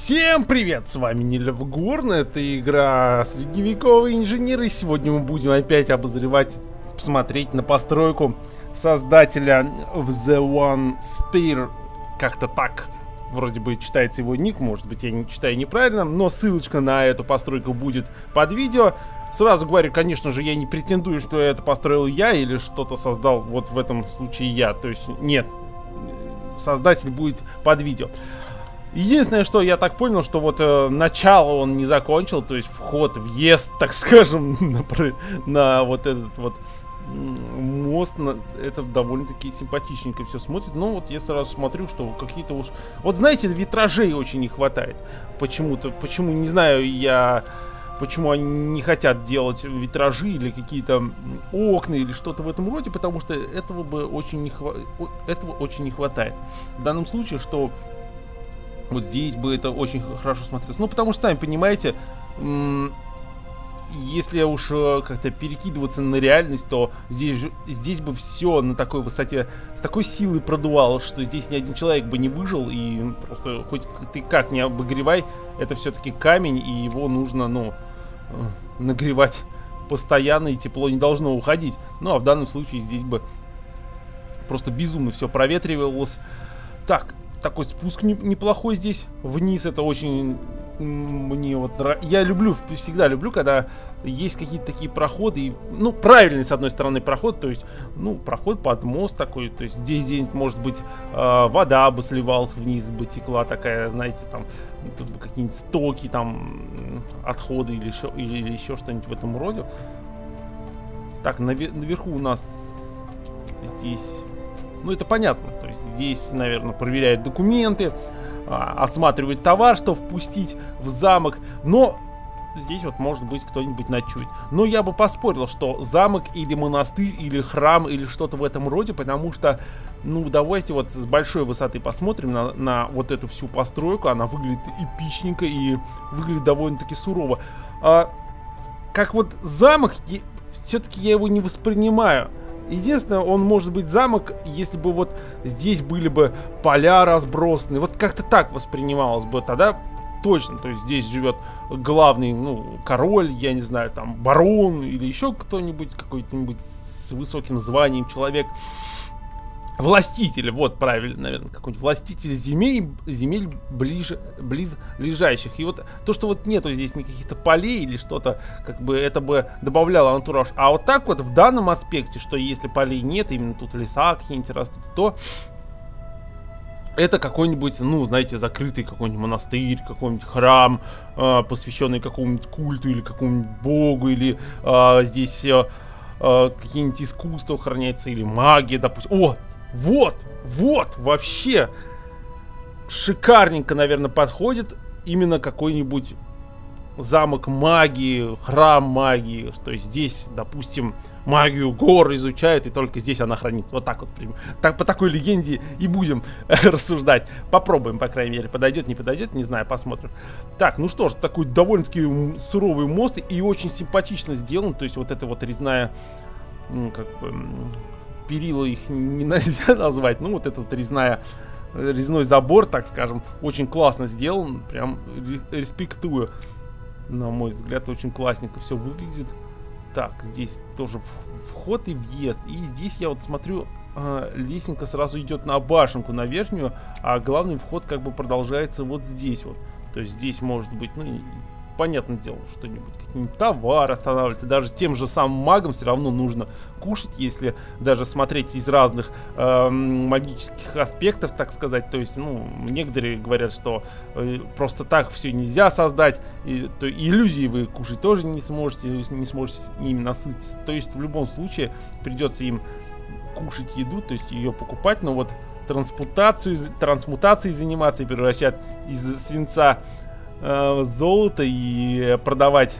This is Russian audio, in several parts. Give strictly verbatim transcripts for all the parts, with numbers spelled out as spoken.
Всем привет, с вами Нильфгорн, это игра Средневековые инженеры. Сегодня мы будем опять обозревать, посмотреть на постройку создателя theonespear. Как-то так, вроде бы читается его ник, может быть я не читаю неправильно, но ссылочка на эту постройку будет под видео. Сразу говорю, конечно же, я не претендую, что это построил я или что-то создал вот в этом случае я. То есть нет, создатель будет под видео. Единственное, что я так понял, что вот э, начало он не закончил, то есть вход, въезд, так скажем, на, на вот этот вот мост, на, это довольно-таки симпатичненько все смотрит. Но вот я сразу смотрю, что какие-то уж... Вот знаете, витражей очень не хватает почему-то, почему, не знаю я, почему они не хотят делать витражи или какие-то окна или что-то в этом роде, потому что этого бы очень не, хва... этого очень не хватает. В данном случае, что... Вот здесь бы это очень хорошо смотрелось. Ну, потому что, сами понимаете, если уж как-то перекидываться на реальность, то здесь, здесь бы все на такой высоте, с такой силой продувало, что здесь ни один человек бы не выжил. И просто хоть ты как не обогревай, это все-таки камень, и его нужно, ну, нагревать постоянно, и тепло не должно уходить. Ну, а в данном случае здесь бы просто безумно все проветривалось. Так, такой спуск неплохой здесь вниз, это очень мне вот нравится. Я люблю, всегда люблю, когда есть какие-то такие проходы, и, ну, правильный с одной стороны проход, то есть, ну, проход под мост такой, то есть здесь где-нибудь, может быть, э, вода бы сливалась вниз, бы текла такая, знаете, там, тут бы какие-нибудь стоки, там, отходы или еще, или, или еще что-нибудь в этом роде. Так, навер- наверху у нас здесь... Ну, это понятно, то есть здесь, наверное, проверяют документы, а, осматривают товар, что впустить в замок, но здесь вот, может быть, кто-нибудь ночует. Но я бы поспорил, что замок или монастырь, или храм, или что-то в этом роде, потому что, ну, давайте вот с большой высоты посмотрим на, на вот эту всю постройку, она выглядит эпичненько и выглядит довольно-таки сурово. А, как вот замок, все-таки я его не воспринимаю. Единственное, он может быть замок, если бы вот здесь были бы поля разбросаны. Вот как-то так воспринималось бы тогда точно. То есть здесь живет главный, ну, король, я не знаю, там, барон или еще кто-нибудь, какой-нибудь с высоким званием человек. Властитель, вот правильно, наверное, какой-нибудь властитель земель, земель ближе, близ лежащих. И вот то, что вот нету здесь никаких-то полей или что-то, как бы это бы добавляло антураж. А вот так вот в данном аспекте, что если полей нет, именно тут леса какие-нибудь растут, то это какой-нибудь, ну, знаете, закрытый какой-нибудь монастырь, какой-нибудь храм, э, посвященный какому-нибудь культу или какому-нибудь богу, или э, здесь э, э, какие-нибудь искусства хранятся, или магия, допустим. О! Вот, вот, вообще шикарненько, наверное, подходит именно какой-нибудь замок магии, храм магии, что здесь, допустим, магию гор изучают, и только здесь она хранится. Вот так вот, так, по такой легенде и будем рассуждать. Попробуем, по крайней мере, подойдет, не подойдет, не знаю, посмотрим. Так, ну что ж, такой довольно-таки суровый мост и очень симпатично сделан, то есть вот эта вот резная, ну, как бы... Перила их нельзя назвать. Ну, вот этот резная, резной забор, так скажем, очень классно сделан. Прям респектую. На мой взгляд, очень классненько все выглядит. Так, здесь тоже вход и въезд. И здесь я вот смотрю, лесенка сразу идет на башенку, на верхнюю. А главный вход как бы продолжается вот здесь вот. То есть здесь может быть, ну, понятное дело, что-нибудь, какие-нибудь товары останавливаются. Даже тем же самым магам все равно нужно кушать, если даже смотреть из разных э, магических аспектов, так сказать. То есть, ну, некоторые говорят, что э, просто так все нельзя создать, и, то иллюзии вы кушать тоже не сможете, не сможете с ними насытиться. То есть, в любом случае, придется им кушать еду, то есть ее покупать, но вот трансмутацию, трансмутацией заниматься, превращать из свинца золото и продавать,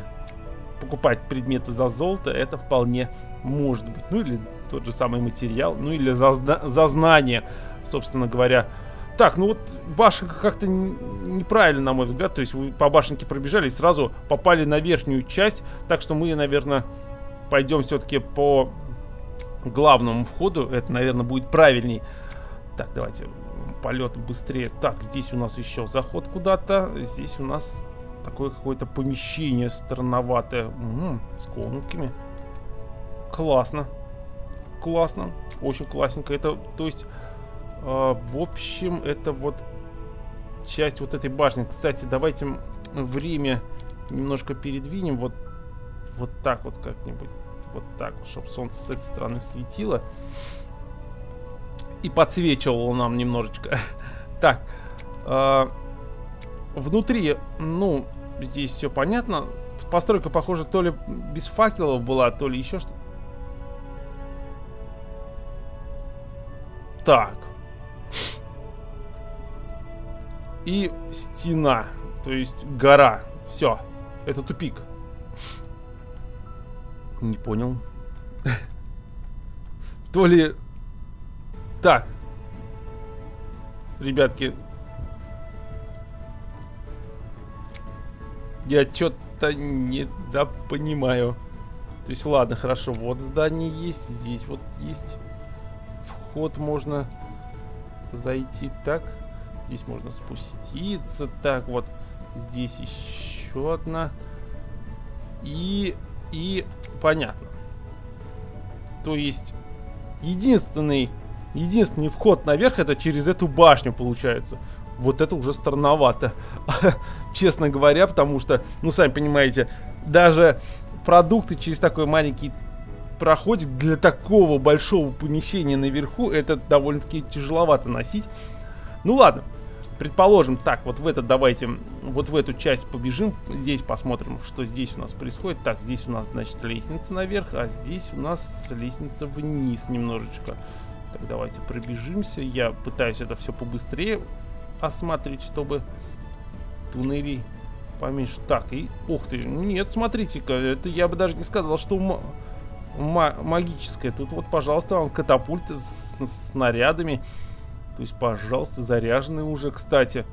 покупать предметы за золото, это вполне может быть. Ну или тот же самый материал, ну или за, за знание, собственно говоря. Так, ну вот башенка как-то неправильно, на мой взгляд. То есть вы по башенке пробежали и сразу попали на верхнюю часть. Так что мы, наверное, пойдем все-таки по главному входу. Это, наверное, будет правильней. Так, давайте полет быстрее. Так, здесь у нас еще заход куда-то. Здесь у нас такое какое-то помещение странноватое. М-м, с комнатками. Классно. Классно. Очень классненько. Это, то есть, э, в общем, это вот часть вот этой башни. Кстати, давайте время немножко передвинем. Вот, вот так вот как-нибудь. Вот так вот, чтобы солнце с этой стороны светило. И подсвечивало нам немножечко. Так. Э, внутри, ну, здесь все понятно. Постройка, похоже, то ли без факелов была, то ли еще что-то. Так. И стена. То есть гора. Все. Это тупик. Не понял. То ли... Так. Ребятки. Я что-то недопонимаю. То есть, ладно, хорошо. Вот здание есть. Здесь вот есть... Вход можно зайти так. Здесь можно спуститься. Так, вот. Здесь еще одна. И... И... Понятно. То есть... Единственный... Единственный вход наверх это через эту башню получается. Вот это уже странновато. Честно говоря, потому что... Ну, сами понимаете, даже продукты через такой маленький... проходик для такого большого помещения наверху, это довольно-таки тяжеловато носить. Ну ладно, предположим, так, вот в этот давайте, вот в эту часть побежим, здесь посмотрим, что здесь у нас происходит. Так, здесь у нас, значит, лестница наверх, а здесь у нас лестница вниз немножечко. Так, давайте пробежимся, я пытаюсь это все побыстрее осмотреть, чтобы туннелей поменьше. Так, и, ух ты, нет, смотрите-ка, это я бы даже не сказал, что... магическая. Тут вот, пожалуйста, вам катапульты с снарядами. То есть, пожалуйста, заряженные уже, кстати.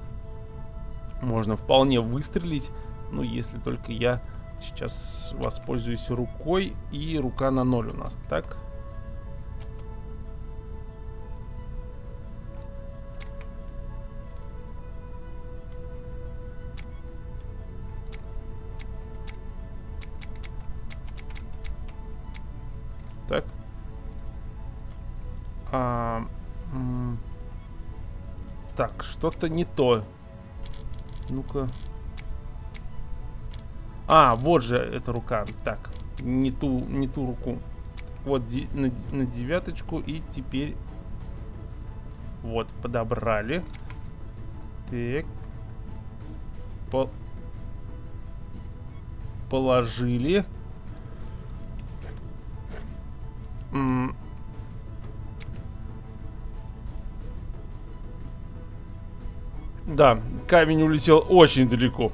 Можно вполне выстрелить. Ну, если только я сейчас воспользуюсь рукой. И рука на ноль у нас, так? Так. А, так, что-то не то. Ну-ка. А, вот же эта рука. Так, не ту, не ту руку. Вот де, на, на девяточку. И теперь... Вот, подобрали. Так. По... Положили. Да, камень улетел очень далеко.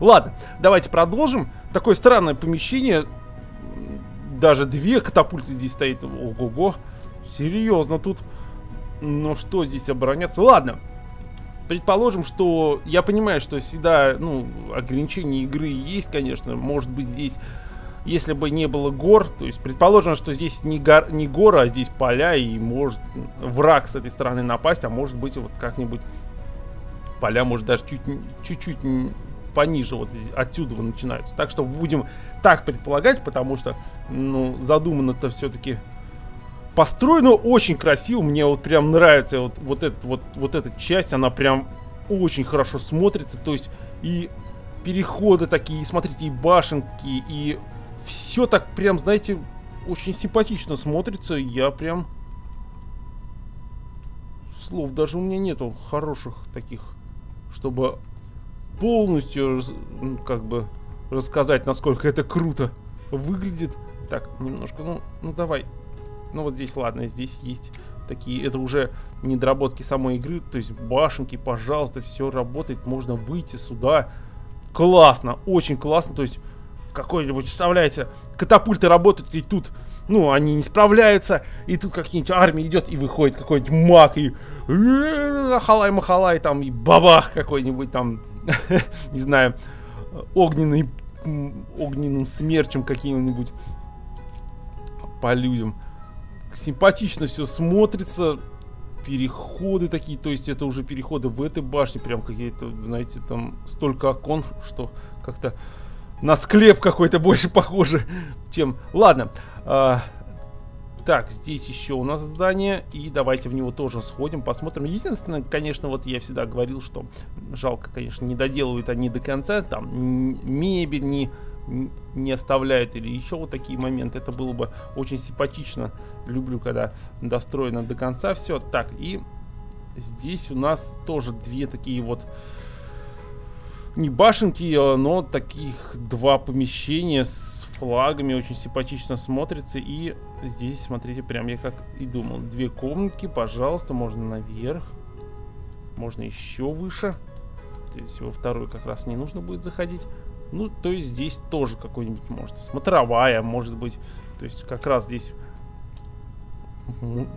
Ладно, давайте продолжим. Такое странное помещение. Даже две катапульты здесь стоит. Ого-го. Серьезно тут. Но что здесь обороняться? Ладно. Предположим, что... Я понимаю, что всегда, ну, ограничения игры есть, конечно. Может быть, здесь... Если бы не было гор, то есть предположим, что здесь не, гор, не гора, а здесь поля, и может враг с этой стороны напасть, а может быть вот как-нибудь поля, может даже чуть-чуть пониже вот отсюда начинаются. Так что будем так предполагать, потому что, ну, задумано-то все-таки построено очень красиво, мне вот прям нравится вот, вот, этот, вот, вот эта часть, она прям очень хорошо смотрится, то есть и переходы такие, смотрите, и башенки, и... Все так прям, знаете, очень симпатично смотрится. Я прям... Слов даже у меня нету хороших таких, чтобы полностью, как бы, рассказать, насколько это круто выглядит. Так, немножко, ну, ну давай. Ну вот здесь, ладно, здесь есть такие... Это уже недоработки самой игры. То есть башенки, пожалуйста, все работает. Можно выйти сюда. Классно, очень классно. То есть... Какой-нибудь, вставляется, катапульты работают, и тут, ну, они не справляются, и тут какие-нибудь армия идет, и выходит какой-нибудь маг, и халай-махалай, там, и бабах какой-нибудь там, не знаю, огненный, огненным смерчем каким-нибудь по людям. Симпатично все смотрится, переходы такие, то есть это уже переходы в этой башне, прям какие-то, знаете, там столько окон, что как-то на склеп какой-то больше похоже, чем... Ладно. А, так, здесь еще у нас здание, и давайте в него тоже сходим, посмотрим. Единственное, конечно, вот я всегда говорил, что жалко, конечно, не доделывают они до конца, там мебель не... не оставляют или еще вот такие моменты. Это было бы очень симпатично. Люблю, когда достроено до конца все. Так, и здесь у нас тоже две такие вот не башенки, но таких два помещения с флагами. Очень симпатично смотрится. И здесь, смотрите, прям я как и думал. Две комнатки, пожалуйста, можно наверх. Можно еще выше. То есть во вторую как раз не нужно будет заходить. Ну, то есть здесь тоже какой-нибудь, может, смотровая, может быть. То есть как раз здесь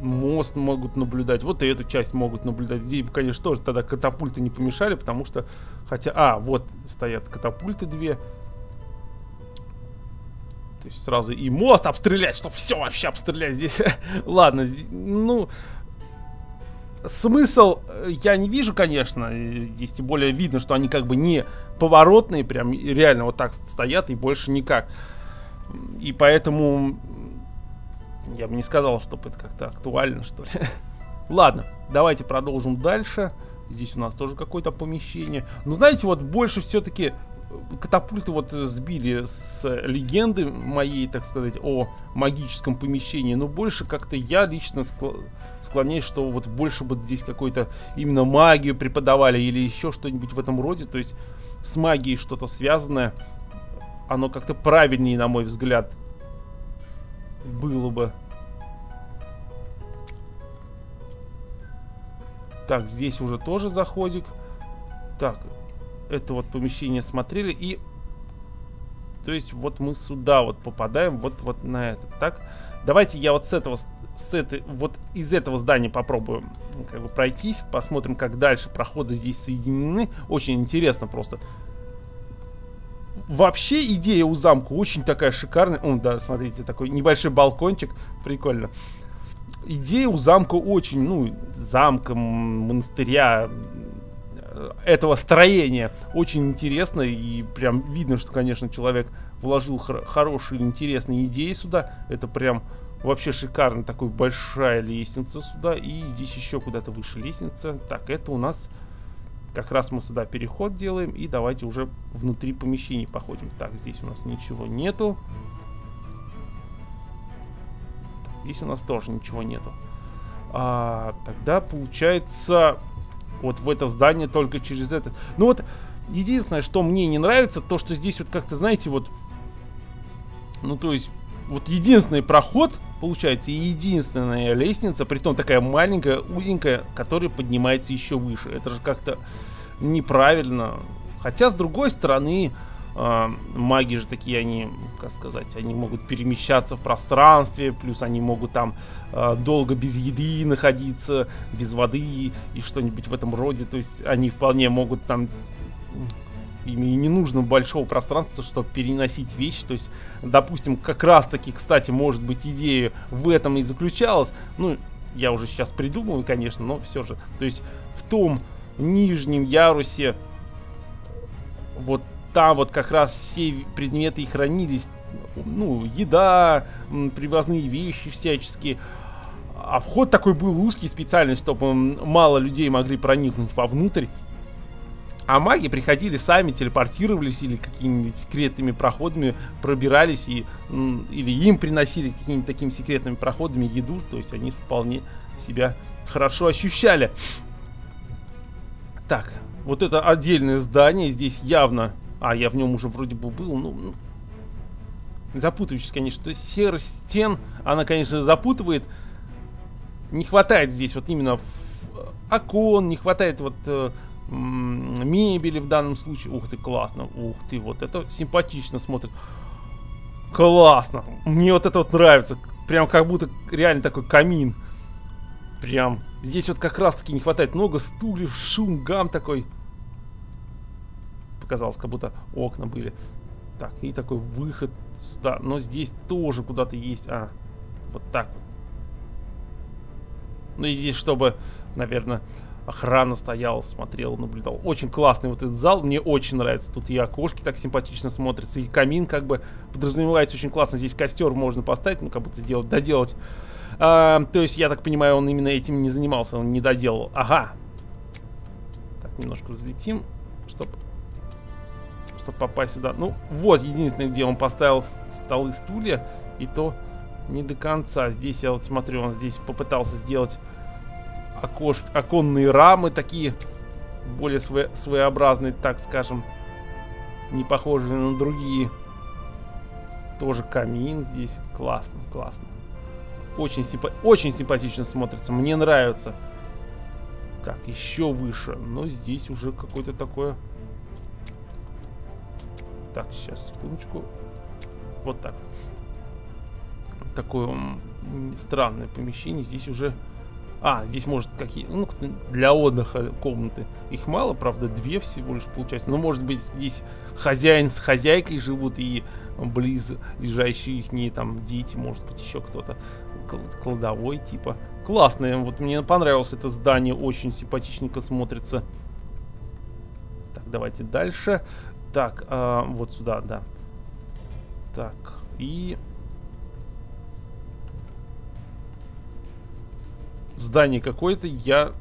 мост могут наблюдать. Вот и эту часть могут наблюдать. Здесь, конечно, тоже тогда катапульты не помешали, потому что... Хотя... А, вот стоят катапульты две. То есть сразу и мост обстрелять, чтобы все вообще обстрелять здесь. Ладно, здесь, ну... Смысл я не вижу, конечно. Здесь тем более видно, что они как бы не поворотные, прям реально вот так стоят и больше никак. И поэтому я бы не сказал, что это как-то актуально, что ли. Ладно, давайте продолжим дальше. Здесь у нас тоже какое-то помещение. Ну, знаете, вот больше все-таки катапульты вот сбили с легенды моей, так сказать, о магическом помещении. Но больше как-то я лично склоняюсь, что вот больше бы здесь какой-то именно магию преподавали или еще что-нибудь в этом роде. То есть с магией что-то связанное, оно как-то правильнее, на мой взгляд, было бы. Так, здесь уже тоже заходик. Так, это вот помещение смотрели, и то есть вот мы сюда вот попадаем, вот вот на это. Так, давайте я вот с этого, с этой вот из этого здания попробую как бы пройтись, посмотрим, как дальше проходы здесь соединены. Очень интересно просто. Вообще идея у замка очень такая шикарная. О, да, смотрите, такой небольшой балкончик, прикольно. Идея у замка очень, ну, замка, монастыря, этого строения очень интересно, и прям видно, что, конечно, человек вложил хор хорошие, интересные идеи сюда. Это прям вообще шикарно. Такой большая лестница сюда, и здесь еще куда-то выше лестница. Так, это у нас как раз мы сюда переход делаем, и давайте уже внутри помещений походим. Так, здесь у нас ничего нету. Так, здесь у нас тоже ничего нету. А, тогда получается... Вот в это здание только через это. Ну вот, единственное, что мне не нравится, то, что здесь вот как-то, знаете, вот... Ну, то есть, вот единственный проход, получается, и единственная лестница, притом такая маленькая, узенькая, которая поднимается еще выше. Это же как-то неправильно. Хотя, с другой стороны, э, маги же такие, они, как сказать, они могут перемещаться в пространстве, плюс они могут там... долго без еды находиться, без воды и что-нибудь в этом роде. То есть они вполне могут там... Им и не нужно большого пространства, чтобы переносить вещи. То есть, допустим, как раз таки, кстати, может быть, идея в этом и заключалась. Ну, я уже сейчас придумываю, конечно, но все же. То есть в том нижнем ярусе вот там вот как раз все предметы и хранились. Ну, еда, привозные вещи всяческие. А вход такой был узкий специально, чтобы мало людей могли проникнуть вовнутрь. А маги приходили сами, телепортировались или какими-нибудь секретными проходами пробирались, и, или им приносили какими-то такими секретными проходами еду. То есть они вполне себя хорошо ощущали. Так, вот это отдельное здание. Здесь явно... А, я в нем уже вроде бы был, ну... Запутывающаяся, конечно. То есть серость стен, она, конечно, запутывает. Не хватает здесь вот именно окон, не хватает вот э, мебели в данном случае. Ух ты, классно. Ух ты, вот это симпатично смотрит. Классно. Мне вот это вот нравится. Прям как будто реально такой камин. Прям. Здесь вот как раз-таки не хватает много стульев, шум, гам такой. Показалось, как будто окна были. Так, и такой выход сюда. Но здесь тоже куда-то есть. А, вот так вот. Ну и здесь, чтобы, наверное, охрана стояла, смотрела, наблюдала. Очень классный вот этот зал, мне очень нравится. Тут и окошки так симпатично смотрятся, и камин как бы подразумевается очень классно. Здесь костер можно поставить, ну как будто сделать, доделать. А, то есть, я так понимаю, он именно этим не занимался, он не доделал. Ага. Так, немножко взлетим, чтобы... чтобы попасть сюда. Ну, вот единственное, где он поставил столы, стулья, и то не до конца. Здесь я вот смотрю, он здесь попытался сделать окош... оконные рамы, такие более свое... своеобразные, так скажем, не похожие на другие. Тоже камин здесь. Классно, классно. Очень, симп... Очень симпатично смотрится, мне нравится. Так, еще выше. Но здесь уже какое-то такое... Так, сейчас, секундочку. Вот так. Такое странное помещение. Здесь уже... А, здесь может какие... Ну, для отдыха комнаты. Их мало, правда, две всего лишь получается. Но, может быть, здесь хозяин с хозяйкой живут и близ лежащие их там дети, может быть, еще кто-то. Кладовой типа. Классное. Вот мне понравилось это здание. Очень симпатичненько смотрится. Так, давайте дальше. Так, э, вот сюда, да. Так, и... Здание какое-то, я...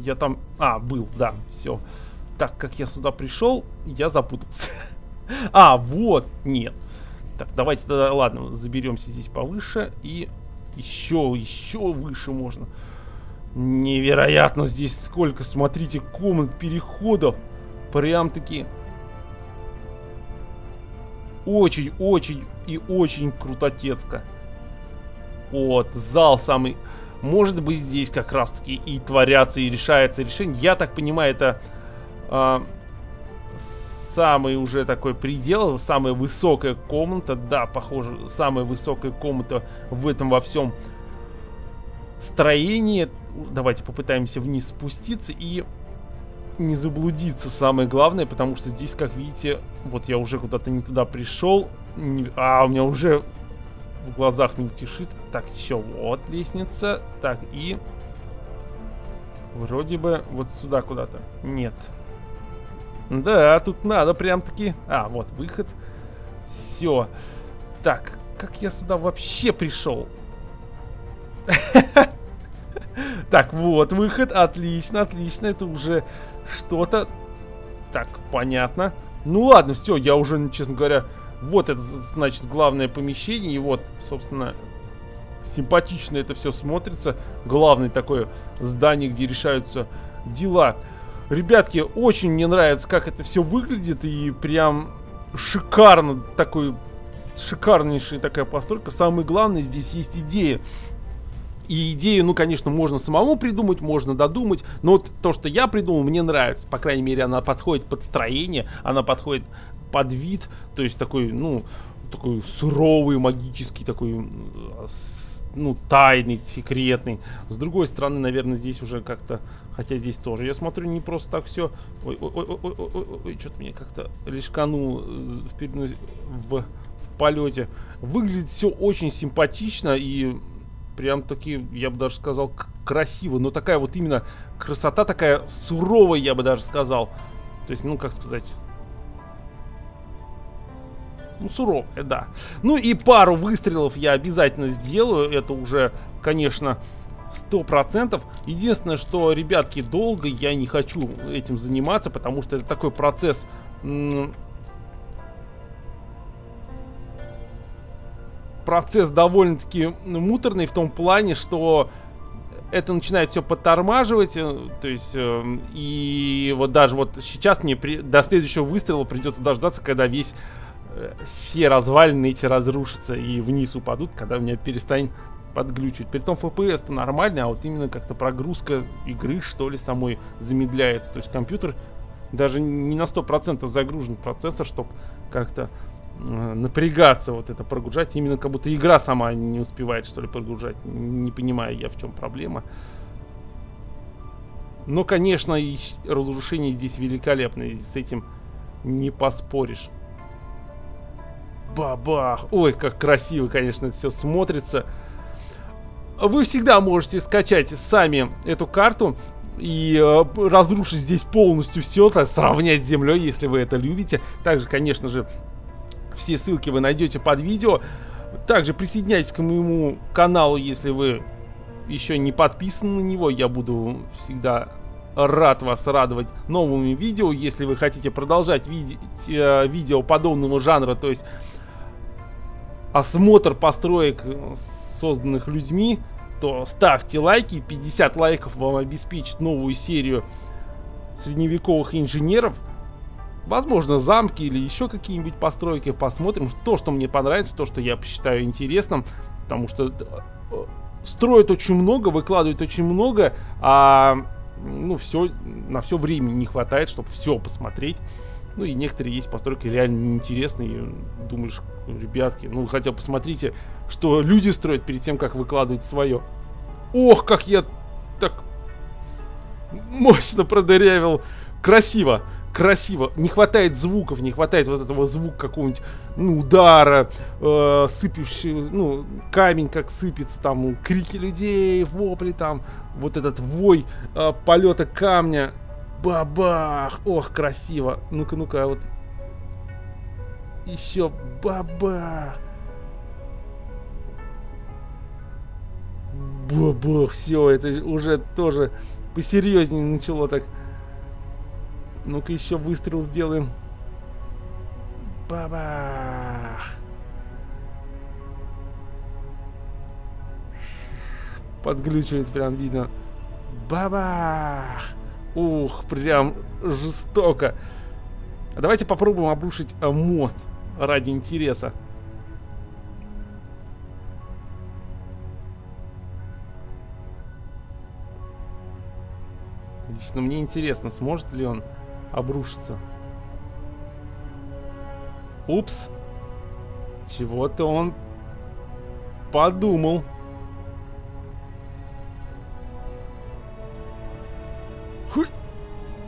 Я там... А, был, да, все. Так, как я сюда пришел, я запутался. А, вот, нет. Так, давайте тогда, ладно, заберемся здесь повыше. И еще, еще выше можно. Невероятно здесь сколько, смотрите, комнат, переходов. Прям-таки... Очень, очень и очень крутотецко. Вот, зал самый... Может быть, здесь как раз-таки и творятся, и решается решение. Я так понимаю, это э, самый уже такой предел, самая высокая комната. Да, похоже, самая высокая комната в этом во всем строении. Давайте попытаемся вниз спуститься и... не заблудиться, самое главное, потому что здесь, как видите, вот я уже куда-то не туда пришел, не... а у меня уже в глазах мельтешит. Так, еще вот лестница, так, и вроде бы вот сюда куда-то, нет, да, тут надо прям-таки, а, вот выход, все, так, как я сюда вообще пришел? Так, вот выход, отлично, отлично, это уже что-то. Так, понятно. Ну ладно, все, я уже, честно говоря, вот это, значит, главное помещение. И вот, собственно, симпатично это все смотрится. Главное такое здание, где решаются дела. Ребятки, очень мне нравится, как это все выглядит. И прям шикарно, такой, шикарнейшая такая постройка. Самое главное, здесь есть идея. И идею, ну, конечно, можно самому придумать, можно додумать, но вот то, что я придумал, мне нравится. По крайней мере, она подходит под строение, она подходит под вид, то есть такой, ну, такой суровый, магический, такой, ну, тайный, секретный. С другой стороны, наверное, здесь уже как-то, хотя здесь тоже, я смотрю, не просто так все. Ой-ой-ой-ой-ой-ой, что-то меня как-то лишканул в, в, в полете. Выглядит все очень симпатично и... Прям таки, я бы даже сказал, красиво. Но такая вот именно красота, такая суровая, я бы даже сказал. То есть, ну, как сказать... Ну, суровая, да. Ну, и пару выстрелов я обязательно сделаю. Это уже, конечно, сто процентов. Единственное, что, ребятки, долго я не хочу этим заниматься, потому что это такой процесс... Процесс довольно-таки муторный в том плане, что это начинает все подтормаживать. То есть, и вот даже вот сейчас мне при, до следующего выстрела придется дождаться, когда весь все развалины эти разрушатся и вниз упадут, когда меня перестанет подглючивать. Притом эф пи эс-то нормально, а вот именно как-то прогрузка игры, что ли, самой замедляется. То есть компьютер даже не на сто процентов загружен процессор, чтобы как-то... напрягаться, вот это прогружать. Именно как будто игра сама не успевает, что ли, прогружать. Не понимаю я, в чем проблема. Но, конечно, и разрушение здесь великолепное. С этим не поспоришь. Бабах! Ой, как красиво, конечно, это все смотрится. Вы всегда можете скачать сами эту карту и э, разрушить здесь полностью все, так, сравнять с землей, если вы это любите. Также, конечно же, все ссылки вы найдете под видео. Также присоединяйтесь к моему каналу, если вы еще не подписаны на него. Я буду всегда рад вас радовать новыми видео. Если вы хотите продолжать видеть э, видео подобного жанра, то есть осмотр построек, созданных людьми, то ставьте лайки. пятьдесят лайков вам обеспечит новую серию средневековых инженеров. Возможно, замки или еще какие-нибудь постройки. Посмотрим то, что мне понравится, то, что я посчитаю интересным. Потому что строят очень много, выкладывают очень много, а ну, все, на все времени не хватает, чтобы все посмотреть. Ну и некоторые есть постройки реально неинтересные. Думаешь, ребятки, ну хотя посмотрите, что люди строят перед тем, как выкладывать свое. Ох, как я так мощно продырявил. Красиво, красиво. Не хватает звуков, не хватает вот этого звука какого-нибудь, ну, удара, э, сыпивший, ну, камень как сыпется, там, крики людей, вопли там, вот этот вой э, полета камня. Бабах! Ох, красиво! Ну-ка, ну-ка, вот. Еще бабах! Бабах! Все, это уже тоже посерьезнее начало так. Ну-ка, еще выстрел сделаем. Бабах! Подглючивает, прям видно. Бабах! Ух, прям жестоко. Давайте попробуем обрушить мост ради интереса. Лично мне интересно, сможет ли он обрушиться. Упс. Чего-то он подумал.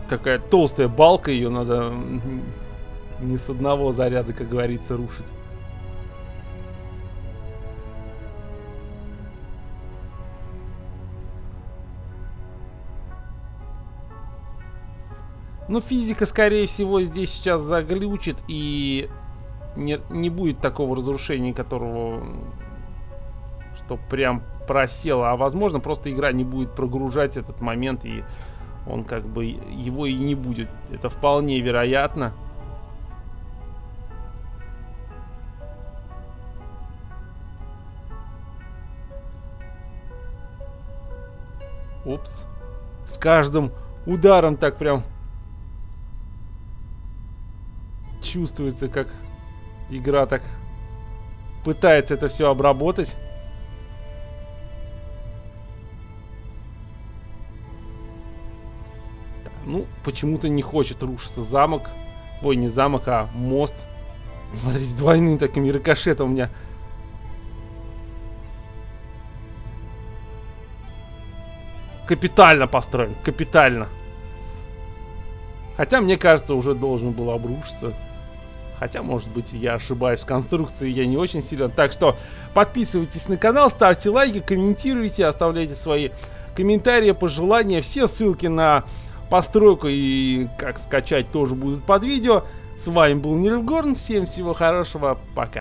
Такая толстая балка, ее надо не с одного заряда, как говорится, рушить. Но физика, скорее всего, здесь сейчас заглючит, и не, не будет такого разрушения, которого, что прям просело. А возможно, просто игра не будет прогружать этот момент, и он как бы, его и не будет. Это вполне вероятно. Упс. С каждым ударом так прям чувствуется, как игра так пытается это все обработать. Ну, почему-то не хочет рушиться замок. Ой, не замок, а мост. Смотрите, двойным таким рикошетом у меня. Капитально построен, капитально. Хотя, мне кажется, уже должен был обрушиться. Хотя, может быть, я ошибаюсь. В конструкции я не очень силен. Так что, подписывайтесь на канал, ставьте лайки, комментируйте, оставляйте свои комментарии, пожелания. Все ссылки на постройку и как скачать тоже будут под видео. С вами был NilfgorN. Всем всего хорошего. Пока.